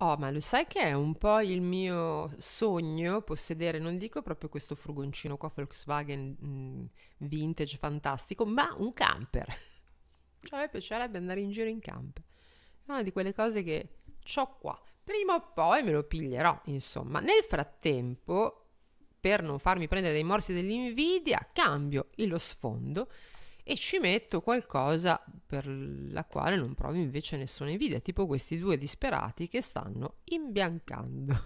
Oh, ma lo sai che è un po' il mio sogno possedere, non dico proprio questo furgoncino qua Volkswagen vintage fantastico, ma un camper. Cioè, a me piacerebbe andare in giro in camper. È una di quelle cose che c'ho qua. Prima o poi me lo piglierò, insomma. Nel frattempo, per non farmi prendere dei morsi dell'invidia, cambio lo sfondo e ci metto qualcosa per la quale non provo invece nessuna invidia, tipo questi due disperati che stanno imbiancando.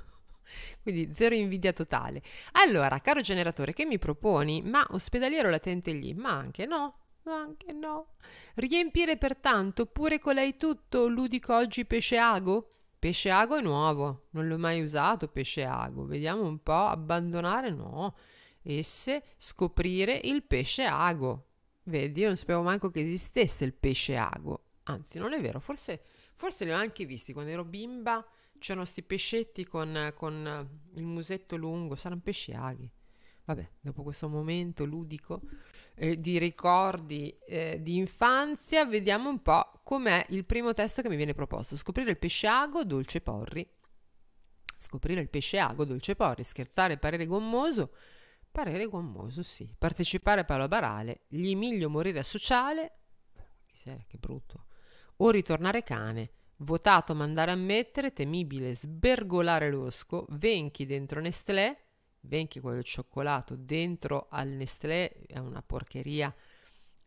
Quindi zero invidia totale. Allora, caro generatore, che mi proponi? Ma ospedaliero latente lì, ma anche no. Anche no. Riempire pertanto pure colei tutto, ludico oggi pesceago? Pesceago è nuovo, non l'ho mai usato pesceago, vediamo un po', abbandonare no, esse, scoprire il pesceago, vedi, io non sapevo manco che esistesse il pesceago, anzi non è vero, forse li ho anche visti, quando ero bimba c'erano sti pescetti con il musetto lungo, saranno pesceaghi. Vabbè, dopo questo momento ludico di ricordi di infanzia, vediamo un po' com'è il primo testo che mi viene proposto. Scoprire il pesceago, dolce porri. Scoprire il pesceago, dolce porri. Scherzare, parere gommoso. Parere gommoso, sì. Partecipare, Paolo Barale. Gli miglio morire a sociale. Miseria, che brutto. O ritornare cane. Votato, mandare a mettere. Temibile, sbergolare l'osco. Venchi dentro Nestlé. Venchi, quello del cioccolato, dentro al Nestlé è una porcheria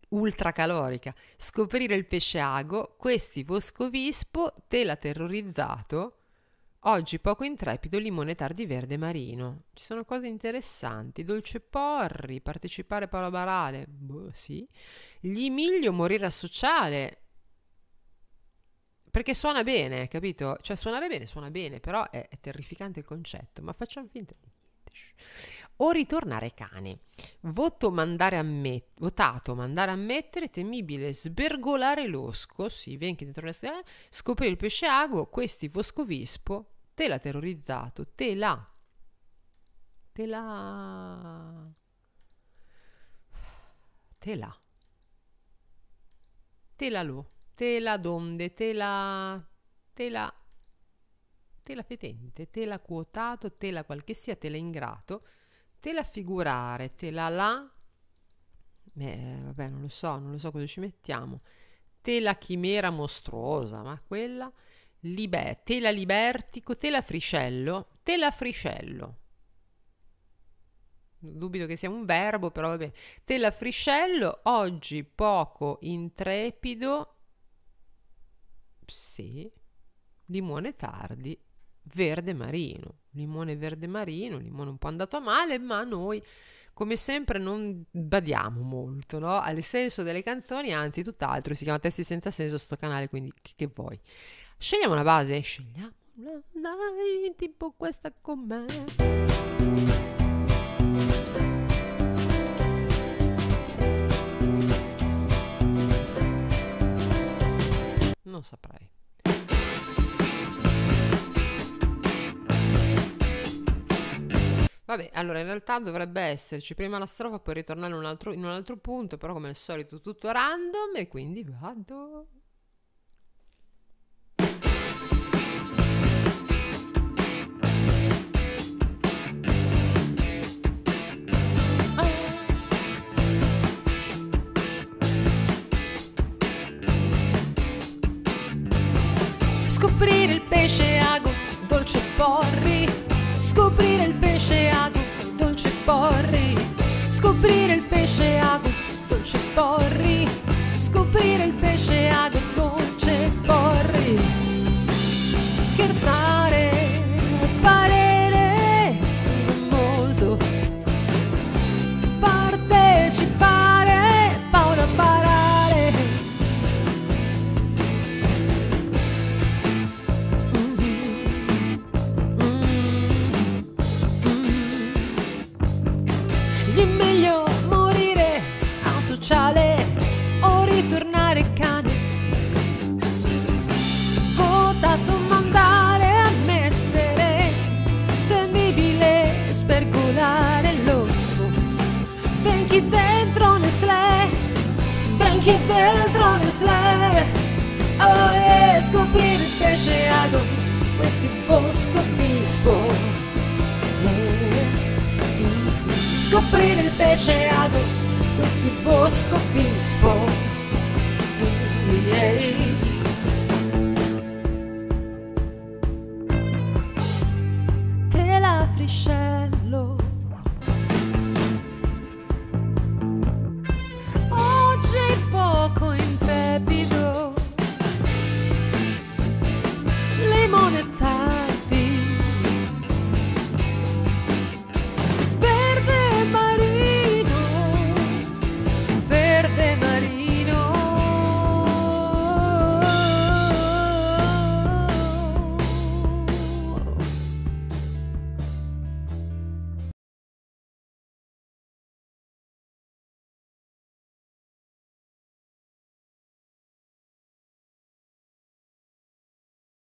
ultracalorica. Scoprire il pesceago, questi Vescovispo, tela terrorizzato, oggi poco intrepido, limone tardi verde marino. Ci sono cose interessanti. Dolce porri, partecipare Paolo Barale, boh, sì. Gli miglio morire a sociale, perché suona bene, capito? Cioè suona bene, però è terrificante il concetto, ma facciamo finta di... O ritornare cane. Votato, mandare a mettere. Temibile, sbergolare l'osco. Sì, venchi dentro la strada. Scoprire il pesceago. Questi Vescovispo. Tela terrorizzato. Tela fetente, tela quotato, tela qual che sia, tela ingrato, tela figurare, tela là, vabbè non lo so cosa ci mettiamo, tela chimera mostruosa, ma quella, tela libertico, tela friscello, dubito che sia un verbo, però vabbè, tela friscello, oggi poco intrepido, sì, limone tardi, verde marino, limone verde marino, limone un po' andato a male, ma noi come sempre non badiamo molto, no? Al senso delle canzoni, anzi tutt'altro, si chiama Testi Senza Senso sto canale, quindi che vuoi? Scegliamo una base, scegliamola, dai, tipo questa con me. Non saprei. Vabbè, allora in realtà dovrebbe esserci prima la strofa, poi ritornare in un altro punto, però come al solito tutto random e quindi vado. Scoprire il pesceago, dolce porri. Scoprire il pesceago, dolce porri. Scoprire il pesceago, dolce porri. Scoprire il pesceago, dolce porri. Scherzare, parere gommoso. Partecipare, Paolo Barale. O ritornare cane, votato mandare a mettere, temibile spergolare l'osco, venchi dentro Nestlé, venchi dentro Nestlé, oh yeah, scoprire il pesceago. questi post capisco. Scoprire il pesce ago, questi post capisco. Te la friscello. Oggi poco intrepido. Limone